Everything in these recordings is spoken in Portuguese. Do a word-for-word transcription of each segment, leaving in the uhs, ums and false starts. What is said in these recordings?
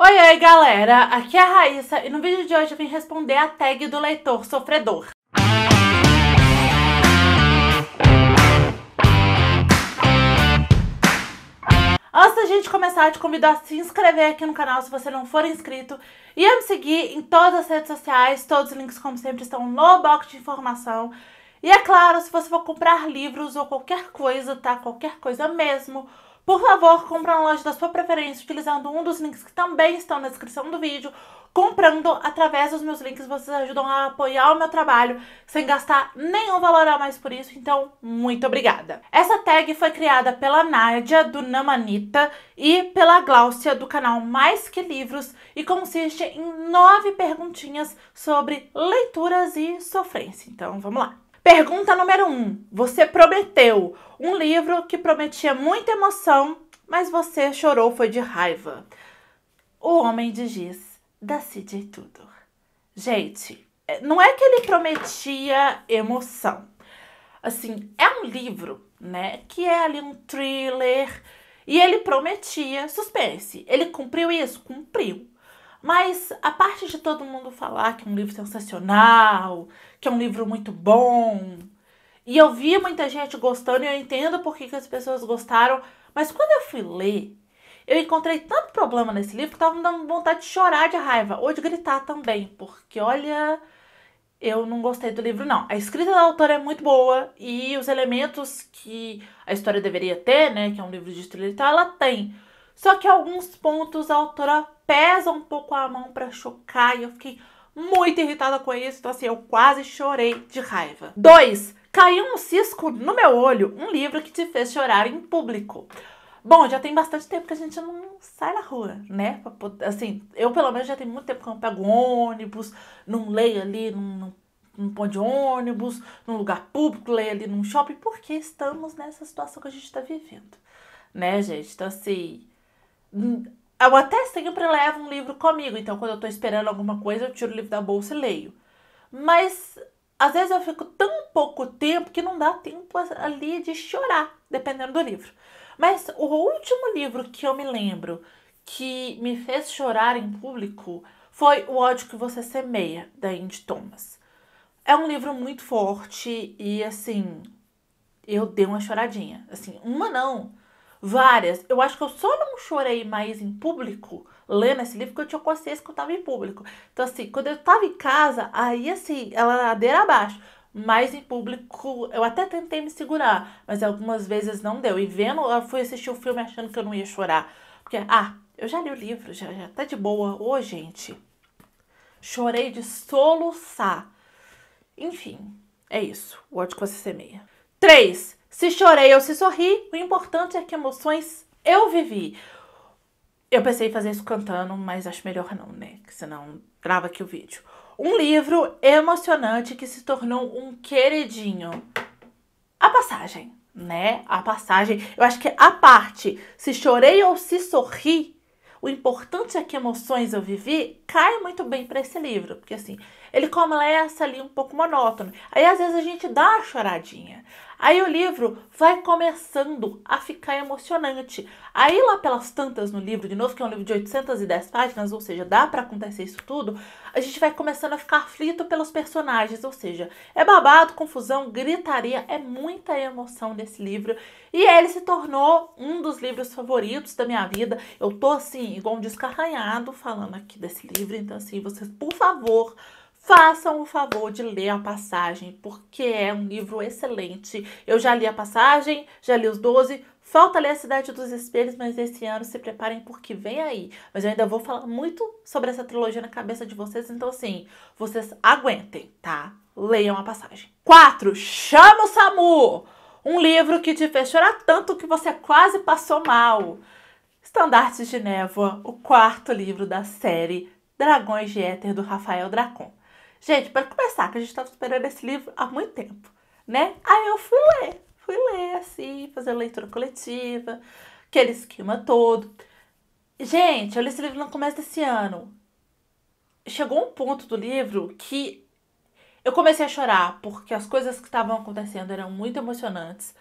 Oi, oi galera, aqui é a Raíssa e no vídeo de hoje eu vim responder a tag do leitor sofredor. Antes da gente começar, te convido a se inscrever aqui no canal se você não for inscrito e a me seguir em todas as redes sociais, todos os links como sempre estão no box de informação. E é claro, se você for comprar livros ou qualquer coisa, tá? Qualquer coisa mesmo, por favor, compra na loja da sua preferência utilizando um dos links que também estão na descrição do vídeo. Comprando através dos meus links, vocês ajudam a apoiar o meu trabalho sem gastar nenhum valor a mais por isso, então muito obrigada. Essa tag foi criada pela Nádia, do Namanita, e pela Gláucia, do canal Mais Que Livros, e consiste em nove perguntinhas sobre leituras e sofrência, então vamos lá. Pergunta número um. Você prometeu um livro que prometia muita emoção, mas você chorou, foi de raiva. O Homem de Giz, da C J Tudor. Gente, não é que ele prometia emoção. Assim, é um livro, né, que é ali um thriller e ele prometia suspense. Ele cumpriu isso? Cumpriu. Mas a parte de todo mundo falar que é um livro sensacional, que é um livro muito bom, e eu vi muita gente gostando e eu entendo por que que as pessoas gostaram, mas quando eu fui ler, eu encontrei tanto problema nesse livro que tava me dando vontade de chorar de raiva, ou de gritar também, porque olha, eu não gostei do livro não. A escrita da autora é muito boa e os elementos que a história deveria ter, né, que é um livro de thriller e tal, ela tem. Só que alguns pontos a autora pesa um pouco a mão pra chocar e eu fiquei muito irritada com isso, então assim, eu quase chorei de raiva. dois. Caiu um cisco no meu olho, um livro que te fez chorar em público. Bom, já tem bastante tempo que a gente não sai na rua, né? Assim, eu pelo menos já tem muito tempo que eu não pego ônibus, não leio ali num, num ponto de ônibus, num lugar público, leio ali num shopping, porque estamos nessa situação que a gente tá vivendo, né, gente? Então assim, eu até sempre levo um livro comigo, então quando eu tô esperando alguma coisa eu tiro o livro da bolsa e leio, mas às vezes eu fico tão pouco tempo que não dá tempo ali de chorar, dependendo do livro. Mas o último livro que eu me lembro que me fez chorar em público foi O Ódio Que Você Semeia, da Andy Thomas. É um livro muito forte e assim, eu dei uma choradinha, assim, uma não, várias. Eu acho que eu só não chorei mais em público lendo esse livro porque eu tinha consciência que eu tava em público. Então assim, quando eu tava em casa, aí assim, ela ladeira abaixo. Mas em público eu até tentei me segurar, mas algumas vezes não deu. E vendo, eu fui assistir o filme achando que eu não ia chorar. Porque, ah, eu já li o livro, já, já tá de boa. Ô, gente, chorei de soluçar. Enfim, é isso. O ódio que você semeia. três. Se chorei ou se sorri, o importante é que emoções eu vivi. Eu pensei em fazer isso cantando, mas acho melhor não, né? Porque senão grava aqui o vídeo. Um livro emocionante que se tornou um queridinho. A Passagem, né? A Passagem. Eu acho que a parte, se chorei ou se sorri, o importante é que emoções eu vivi, cai muito bem para esse livro. Porque assim, ele começa ali um pouco monótono. Aí às vezes a gente dá uma choradinha. Aí o livro vai começando a ficar emocionante. Aí lá pelas tantas no livro, de novo, que é um livro de oitocentas e dez páginas, ou seja, dá pra acontecer isso tudo, a gente vai começando a ficar aflito pelos personagens, ou seja, é babado, confusão, gritaria, é muita emoção nesse livro. E ele se tornou um dos livros favoritos da minha vida. Eu tô assim, igual um descarranhado falando aqui desse livro, então assim, vocês, por favor, façam o favor de ler A Passagem, porque é um livro excelente. Eu já li A Passagem, já li os doze, falta ler A Cidade dos Espelhos, mas esse ano se preparem porque vem aí. Mas eu ainda vou falar muito sobre essa trilogia na cabeça de vocês, então assim, vocês aguentem, tá? Leiam A Passagem. quatro. Chama o SAMU! Um livro que te fez chorar tanto que você quase passou mal. Estandartes de Névoa, o quarto livro da série Dragões de Éter, do Rafael Dracon. Gente, para começar, que a gente estava esperando esse livro há muito tempo, né? Aí eu fui ler, fui ler assim, fazer leitura coletiva, aquele esquema todo. Gente, eu li esse livro no começo desse ano. Chegou um ponto do livro que eu comecei a chorar, porque as coisas que estavam acontecendo eram muito emocionantes.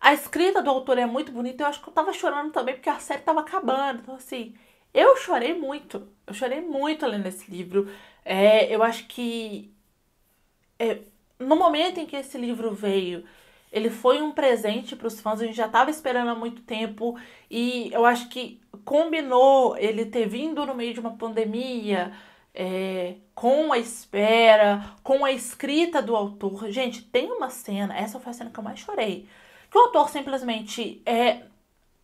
A escrita do autor é muito bonita, eu acho que eu tava chorando também, porque a série tava acabando, então assim, Eu chorei muito. Eu chorei muito lendo esse livro. É, eu acho que... É, no momento em que esse livro veio, ele foi um presente para os fãs. A gente já estava esperando há muito tempo. E eu acho que combinou ele ter vindo no meio de uma pandemia... É, com a espera, com a escrita do autor. Gente, tem uma cena, essa foi a cena que eu mais chorei, que o autor simplesmente é,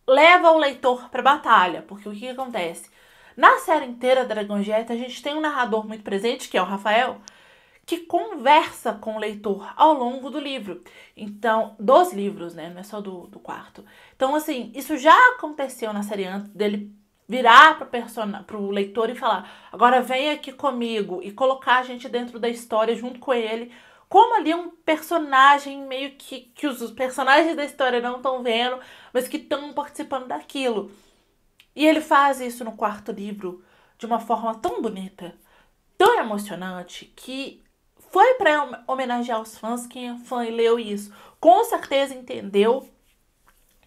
leva o leitor pra batalha, porque o que, que acontece? Na série inteira da Dragon Age, a gente tem um narrador muito presente, que é o Rafael, que conversa com o leitor ao longo do livro. Então, dos livros, né? Não é só do, do quarto. Então, assim, isso já aconteceu na série antes dele virar pro, persona, pro leitor e falar, agora vem aqui comigo, e colocar a gente dentro da história junto com ele, como ali um personagem meio que, que os personagens da história não estão vendo, mas que estão participando daquilo. E ele faz isso no quarto livro de uma forma tão bonita, tão emocionante, que foi para homenagear os fãs. Quem é fã e leu isso, com certeza entendeu.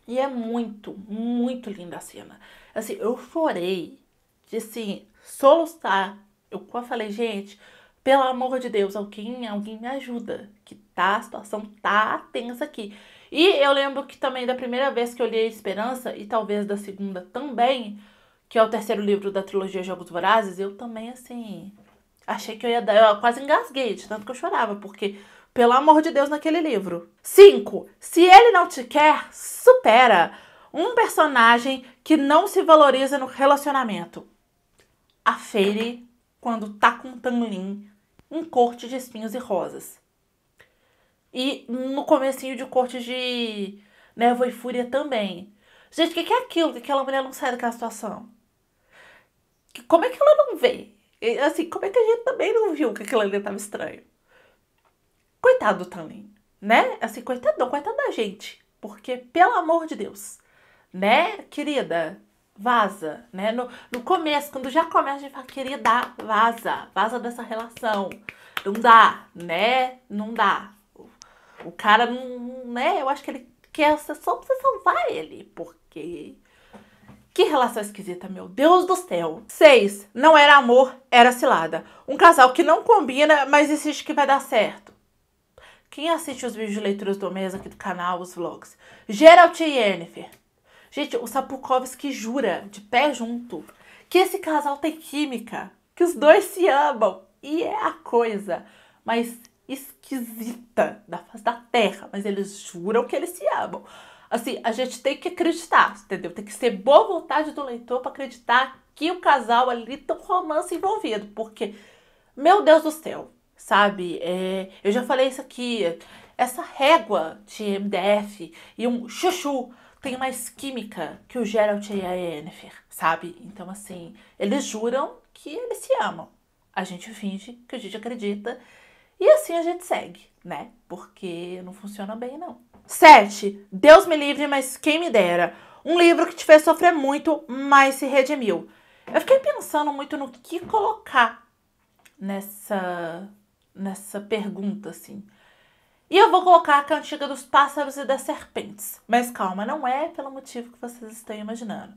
E é muito, muito linda a cena. Assim, eu chorei de, assim, soluçar. Eu falei, gente, pelo amor de Deus, alguém, alguém me ajuda, que tá, a situação tá tensa aqui. E eu lembro que também da primeira vez que eu li a Esperança, e talvez da segunda também, que é o terceiro livro da trilogia Jogos Vorazes, eu também, assim, achei que eu ia dar... Eu quase engasguei, de tanto que eu chorava, porque... Pelo amor de Deus, naquele livro. cinco. Se ele não te quer, supera. Um personagem que não se valoriza no relacionamento. A Feyre, quando tá com Tamlin, Um Corte de Espinhos e Rosas. E no comecinho de Corte de Névoa e Fúria também. Gente, o que, que é aquilo? Que aquela mulher não sai daquela situação? Como é que ela não vê? Assim, como é que a gente também não viu que aquilo ali tava estranho? Coitado do Tamlin, né? Assim, coitado, não, coitado da gente. Porque, pelo amor de Deus, né, querida, vaza, né? No, no começo, quando já começa, a gente fala, querida, vaza, vaza dessa relação. Não dá, né? Não dá. O, o cara não, né? Eu acho que ele quer só pra você salvar ele, porque... Que relação esquisita, meu Deus do céu. seis. Não era amor, era cilada. Um casal que não combina, mas insiste que vai dar certo. Quem assiste os vídeos de leituras do mês aqui do canal, os vlogs? Geralt e Yennefer. Gente, o Sapukowski jura, de pé junto, que esse casal tem química, que os dois se amam. E é a coisa mais esquisita da face da terra. Mas eles juram que eles se amam. Assim, a gente tem que acreditar, entendeu? Tem que ser boa vontade do leitor para acreditar que o casal ali tem um romance envolvido. Porque, meu Deus do céu. Sabe, é, eu já falei isso aqui, essa régua de M D F e um chuchu tem mais química que o Geralt e a Yennefer, sabe? Então, assim, eles juram que eles se amam. A gente finge que a gente acredita e assim a gente segue, né? Porque não funciona bem, não. sete. Deus me livre, mas quem me dera. Um livro que te fez sofrer muito, mas se redimiu. Eu fiquei pensando muito no que colocar nessa... nessa pergunta, assim. E eu vou colocar A Cantiga dos Pássaros e das Serpentes. Mas calma, não é pelo motivo que vocês estão imaginando.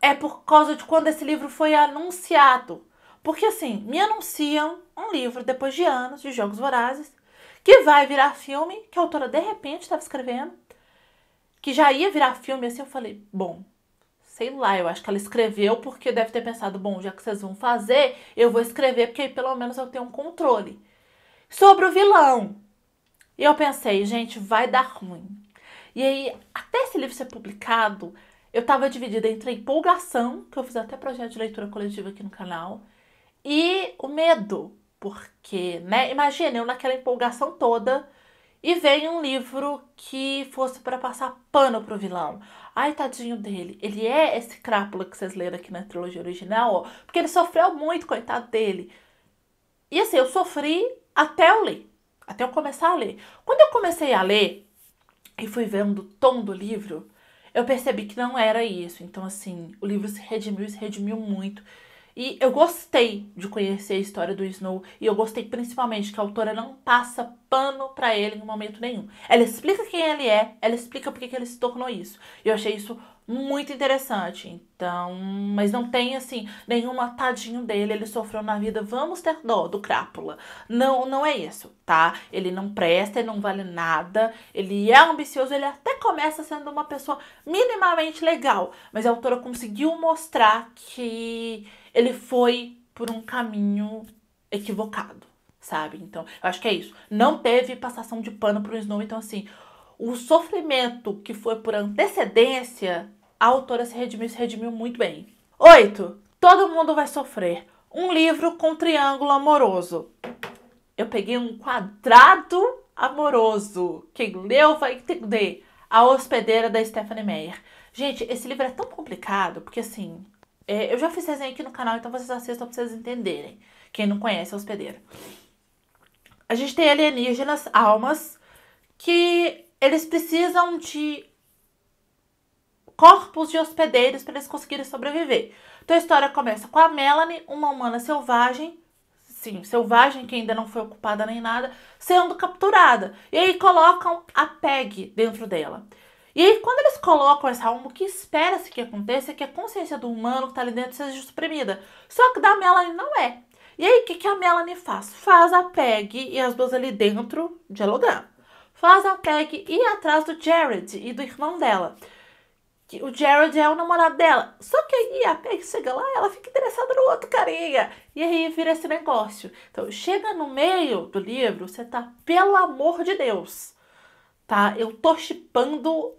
É por causa de quando esse livro foi anunciado. Porque, assim, me anunciam um livro, depois de anos, de Jogos Vorazes, que vai virar filme, que a autora, de repente, estava escrevendo, que já ia virar filme, assim, eu falei, bom, sei lá, eu acho que ela escreveu porque deve ter pensado, bom, já que vocês vão fazer, eu vou escrever porque aí pelo menos eu tenho um controle. Sobre o vilão. E eu pensei, gente, vai dar ruim. E aí, até esse livro ser publicado, eu tava dividida entre a empolgação, que eu fiz até projeto de leitura coletiva aqui no canal, e o medo. Porque, né, imagina, eu naquela empolgação toda... E veio um livro que fosse para passar pano pro vilão. Ai, tadinho dele. Ele é esse crápula que vocês leram aqui na trilogia original, ó, porque ele sofreu muito, coitado dele. E assim, eu sofri até eu ler. Até eu começar a ler. Quando eu comecei a ler e fui vendo o tom do livro, eu percebi que não era isso. Então, assim, o livro se redimiu, se redimiu muito. E eu gostei de conhecer a história do Snow. E eu gostei principalmente que a autora não passa pano pra ele em momento nenhum. Ela explica quem ele é, ela explica porque que ele se tornou isso. E eu achei isso muito interessante. Então, mas não tem assim nenhum tadinho dele, ele sofreu na vida, vamos ter dó do Crápula. Não, não é isso, tá? Ele não presta, ele não vale nada, ele é ambicioso, ele até começa sendo uma pessoa minimamente legal, mas a autora conseguiu mostrar que ele foi por um caminho equivocado, sabe? Então, eu acho que é isso. Não teve passação de pano pro Snow, então assim, o sofrimento que foi por antecedência, a autora se redimiu, se redimiu muito bem. oito. Todo mundo vai sofrer. Um livro com triângulo amoroso. Eu peguei um quadrado amoroso. Quem leu vai entender. A Hospedeira, da Stephanie Meyer. Gente, esse livro é tão complicado, porque assim, é, eu já fiz resenha aqui no canal, então vocês assistam pra vocês entenderem. Quem não conhece A Hospedeira. A gente tem alienígenas, almas, que eles precisam de corpos de hospedeiros para eles conseguirem sobreviver. Então a história começa com a Melanie, uma humana selvagem, sim, selvagem, que ainda não foi ocupada nem nada, sendo capturada. E aí colocam a Peggy dentro dela. E aí quando eles colocam essa alma, o que espera-se que aconteça é que a consciência do humano que está ali dentro seja suprimida. Só que da Melanie não é. E aí o que, que a Melanie faz? Faz a Peggy e as duas ali dentro dialogar. Faz a Peggy ir atrás do Jared e do irmão dela. O Jared é o namorado dela. Só que aí a Peggy chega lá, ela fica interessada no outro carinha. E aí vira esse negócio. Então, chega no meio do livro, você tá, pelo amor de Deus, tá? Eu tô shippando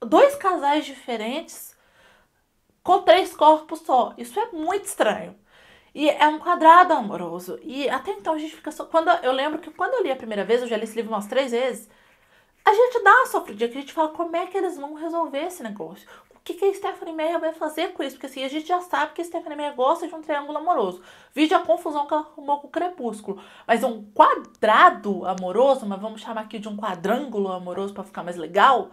dois casais diferentes com três corpos só. Isso é muito estranho. E é um quadrado amoroso. E até então a gente fica só... Quando, eu lembro que quando eu li a primeira vez, eu já li esse livro umas três vezes, a gente dá uma sofridinha, que a gente fala como é que eles vão resolver esse negócio. O que, que a Stephanie Meyer vai fazer com isso? Porque assim, a gente já sabe que a Stephanie Meyer gosta de um triângulo amoroso. Vide a confusão que ela arrumou com o Crepúsculo. Mas um quadrado amoroso, mas vamos chamar aqui de um quadrângulo amoroso para ficar mais legal,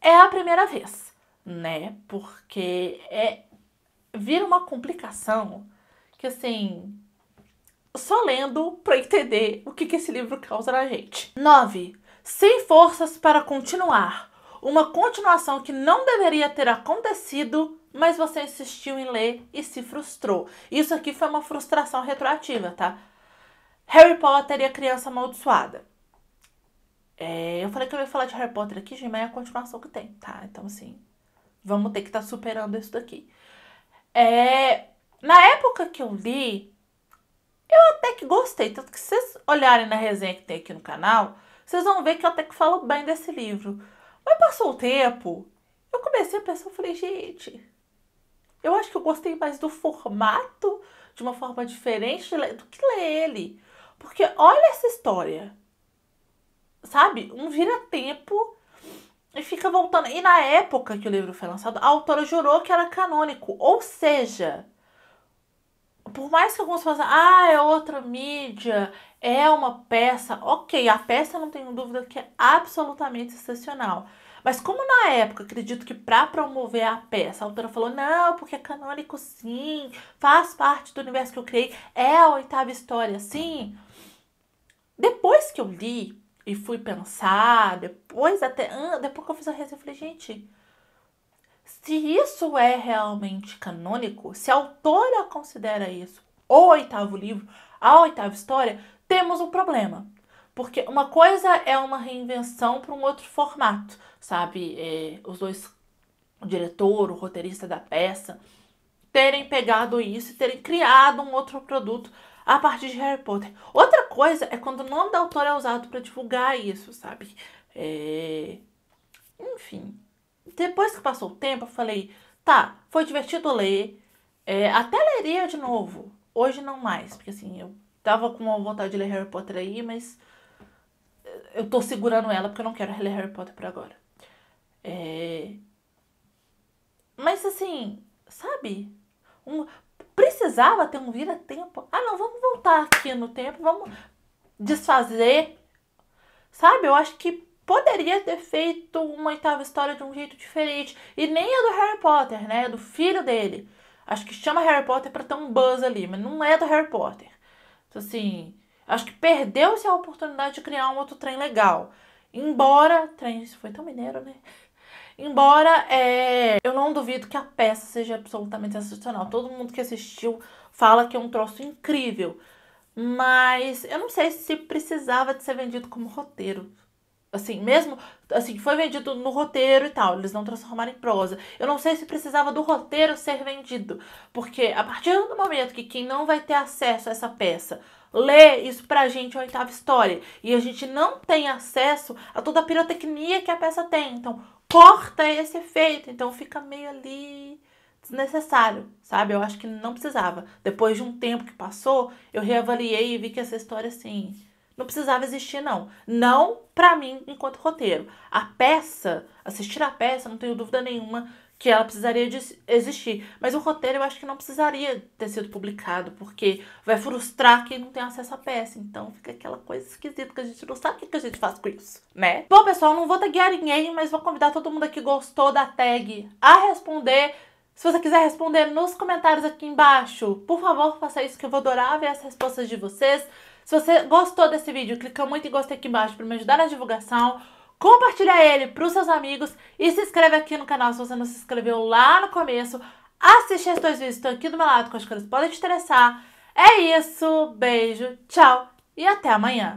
é a primeira vez, né? Porque é... vira uma complicação... que assim, só lendo pra entender o que, que esse livro causa na gente. nove. Sem forças para continuar. Uma continuação que não deveria ter acontecido, mas você insistiu em ler e se frustrou. Isso aqui foi uma frustração retroativa, tá? Harry Potter e a Criança Amaldiçoada. É, eu falei que eu ia falar de Harry Potter aqui, gente, mas é a continuação que tem, tá? Então assim, vamos ter que estar tá superando isso daqui. É... Na época que eu li, eu até que gostei. Tanto que se vocês olharem na resenha que tem aqui no canal, vocês vão ver que eu até que falo bem desse livro. Mas passou o tempo, eu comecei a pensar, eu falei, gente, eu acho que eu gostei mais do formato, de uma forma diferente, do que ler ele. Porque olha essa história, sabe? Um vira-tempo... E fica voltando. E na época que o livro foi lançado, a autora jurou que era canônico, ou seja... Por mais que alguns falam, ah, é outra mídia, é uma peça. Ok, a peça não tenho dúvida que é absolutamente sensacional. Mas como na época, acredito que para promover a peça, a autora falou, não, porque é canônico sim, faz parte do universo que eu criei, é a oitava história, sim. Depois que eu li e fui pensar, depois até, depois que eu fiz a resenha, eu falei, gente... Se isso é realmente canônico, se a autora considera isso o oitavo livro, a oitava história, temos um problema. Porque uma coisa é uma reinvenção para um outro formato, sabe? É, os dois, o diretor, o roteirista da peça, terem pegado isso e terem criado um outro produto a partir de Harry Potter. Outra coisa é quando o nome da autora é usado para divulgar isso, sabe? É... Enfim... Depois que passou o tempo, eu falei, tá, foi divertido ler, é, até leria de novo, hoje não mais, porque assim, eu tava com uma vontade de ler Harry Potter aí, mas eu tô segurando ela porque eu não quero ler Harry Potter por agora. É... Mas assim, sabe, um... precisava ter um vira-tempo, ah não, vamos voltar aqui no tempo, vamos desfazer, sabe, eu acho que poderia ter feito uma oitava história de um jeito diferente. E nem é do Harry Potter, né? É do filho dele. Acho que chama Harry Potter pra ter um buzz ali, mas não é do Harry Potter. Então, assim, acho que perdeu-se a oportunidade de criar um outro trem legal. Embora... Trem, isso foi tão mineiro, né? Embora é, eu não duvido que a peça seja absolutamente sensacional. Todo mundo que assistiu fala que é um troço incrível. Mas eu não sei se precisava de ser vendido como roteiro. Assim, mesmo... Assim, foi vendido no roteiro e tal. Eles não transformaram em prosa. Eu não sei se precisava do roteiro ser vendido. Porque a partir do momento que quem não vai ter acesso a essa peça... Lê isso pra gente, a oitava história. E a gente não tem acesso a toda a pirotecnia que a peça tem. Então, corta esse efeito. Então, fica meio ali... desnecessário, sabe? Eu acho que não precisava. Depois de um tempo que passou, eu reavaliei e vi que essa história, assim, não precisava existir, não. Não pra mim, enquanto roteiro. A peça, assistir a peça, não tenho dúvida nenhuma que ela precisaria de existir. Mas o roteiro eu acho que não precisaria ter sido publicado, porque vai frustrar quem não tem acesso à peça. Então fica aquela coisa esquisita que a gente não sabe o que a gente faz com isso, né? Bom, pessoal, não vou taguear ninguém, mas vou convidar todo mundo que gostou da tag a responder. Se você quiser responder nos comentários aqui embaixo, por favor, faça isso que eu vou adorar ver as respostas de vocês. Se você gostou desse vídeo, clica muito em gostei aqui embaixo para me ajudar na divulgação. Compartilha ele para os seus amigos e se inscreve aqui no canal se você não se inscreveu lá no começo. Assiste esses dois vídeos que estão aqui do meu lado, que eu acho que eles podem te interessar. É isso, beijo, tchau e até amanhã.